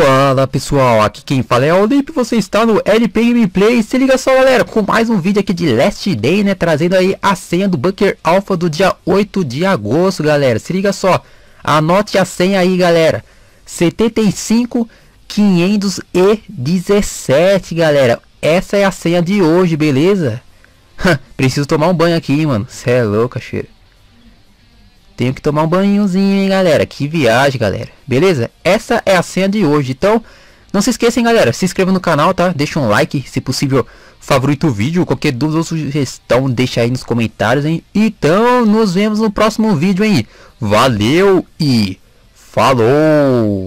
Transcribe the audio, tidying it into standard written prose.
Fala pessoal, aqui quem fala é o LP, você está no LP Gameplay. Se liga só galera, com mais um vídeo aqui de Last Day, né, trazendo aí a senha do Bunker Alfa do dia 8 de agosto, galera. Se liga só, anote a senha aí galera, 75517, galera. Essa é a senha de hoje, beleza? Preciso tomar um banho aqui, mano, cê é louca, cheira. Tenho que tomar um banhozinho, hein, galera. Que viagem, galera. Beleza? Essa é a senha de hoje. Então, não se esqueçam, galera. Se inscreva no canal, tá? Deixa um like. Se possível, favorita o vídeo. Qualquer dúvida ou sugestão, deixa aí nos comentários, hein? Então, nos vemos no próximo vídeo, hein? Valeu e falou!